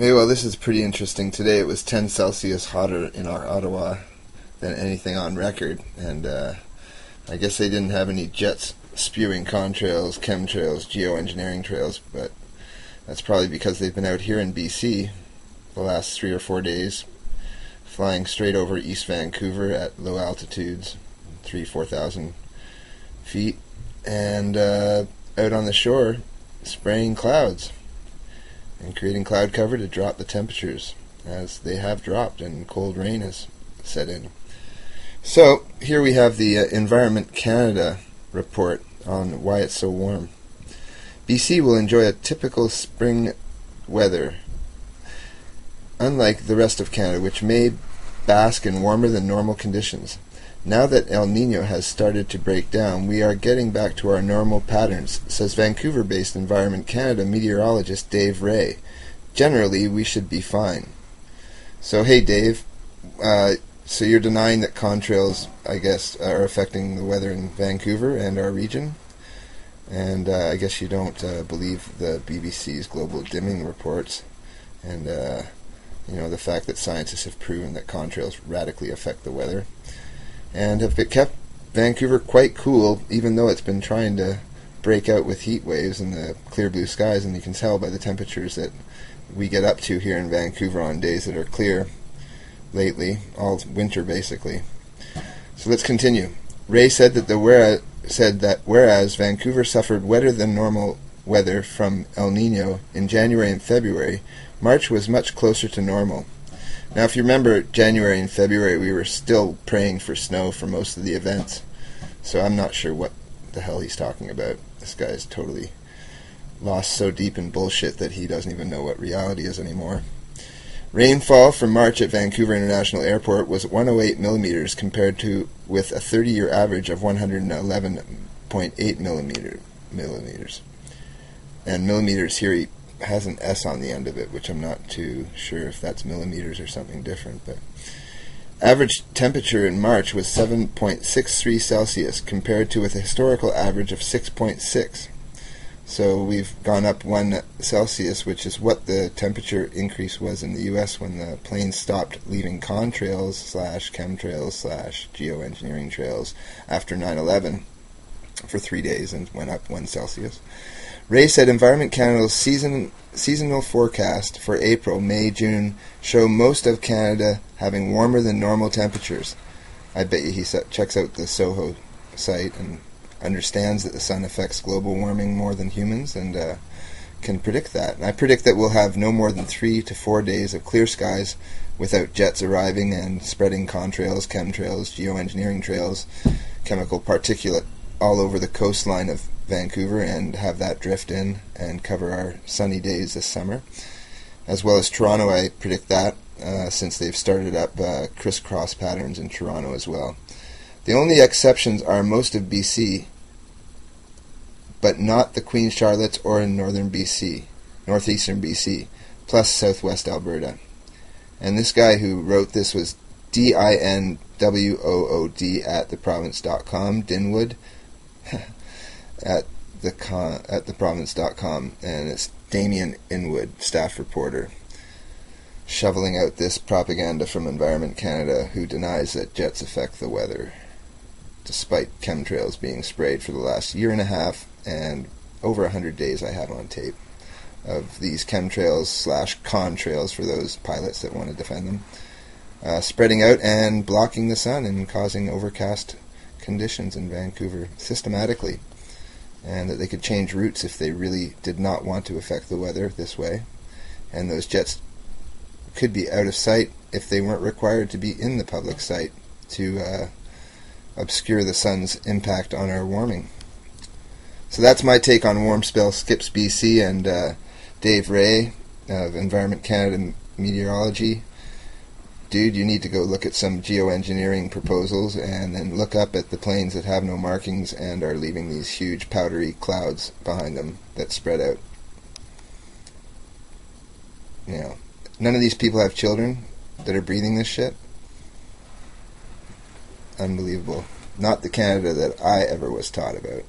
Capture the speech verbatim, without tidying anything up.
Hey, well, this is pretty interesting. Today it was ten Celsius hotter in our Ottawa than anything on record, and uh, I guess they didn't have any jets spewing contrails, chemtrails, geoengineering trails, but that's probably because they've been out here in B C the last three or four days, flying straight over East Vancouver at low altitudes, three, four thousand feet, and uh, out on the shore spraying clouds and creating cloud cover to drop the temperatures, as they have dropped and cold rain has set in. So here we have the uh, Environment Canada report on why it's so warm. B C will enjoy a typical spring weather, unlike the rest of Canada, which may bask in warmer than normal conditions. Now that El Nino has started to break down, we are getting back to our normal patterns, says Vancouver-based Environment Canada meteorologist Dave Ray. Generally, we should be fine. So, hey, Dave, uh, so you're denying that contrails, I guess, are affecting the weather in Vancouver and our region? And uh, I guess you don't uh, believe the B B C's global dimming reports and, uh, you know, the fact that scientists have proven that contrails radically affect the weather, and have kept Vancouver quite cool, even though it's been trying to break out with heat waves and the clear blue skies. And you can tell by the temperatures that we get up to here in Vancouver on days that are clear lately, all winter basically. So let's continue. Ray said that the whereas, said that whereas Vancouver suffered wetter than normal weather from El Nino in January and February, March was much closer to normal. Now, if you remember, January and February, we were still praying for snow for most of the events. So I'm not sure what the hell he's talking about. This guy's totally lost so deep in bullshit that he doesn't even know what reality is anymore. Rainfall for March at Vancouver International Airport was one hundred eight millimeters compared to with a thirty-year average of one hundred eleven point eight millimeters. And millimeters here, he has an S on the end of it, which I'm not too sure if that's millimeters or something different. But average temperature in March was seven point six three Celsius compared to with a historical average of six point six. So we've gone up one Celsius, which is what the temperature increase was in the U S when the planes stopped leaving contrails slash chemtrails slash geoengineering trails after nine eleven for three days and went up one Celsius. Ray said Environment Canada's season, seasonal forecast for April, May, June show most of Canada having warmer than normal temperatures. I bet you he set, checks out the Soho site and understands that the sun affects global warming more than humans and uh, can predict that. And I predict that we'll have no more than three to four days of clear skies without jets arriving and spreading contrails, chemtrails, geoengineering trails, chemical particulate all over the coastline of Vancouver, and have that drift in and cover our sunny days this summer, as well as Toronto. I predict that uh, since they've started up uh, crisscross patterns in Toronto as well. The only exceptions are most of B C, but not the Queen Charlottes or in northern B C, northeastern B C, plus southwest Alberta. And this guy who wrote this was D I N W O O D at the province dot com, Dinwood. At the con at the province dot com, and it's Damien Inwood, staff reporter, shoveling out this propaganda from Environment Canada, who denies that jets affect the weather, despite chemtrails being sprayed for the last year and a half and over a hundred days I have on tape of these chemtrails slash contrails for those pilots that want to defend them, uh, spreading out and blocking the sun and causing overcast conditions in Vancouver systematically. And that they could change routes if they really did not want to affect the weather this way. And those jets could be out of sight if they weren't required to be in the public sight to uh, obscure the sun's impact on our warming. So that's my take on Warm Spell Skips B C and uh, Dave Ray of Environment Canada Meteorology. Dude, you need to go look at some geoengineering proposals and then look up at the planes that have no markings and are leaving these huge powdery clouds behind them that spread out. You know, none of these people have children that are breathing this shit. Unbelievable. Not the Canada that I ever was taught about.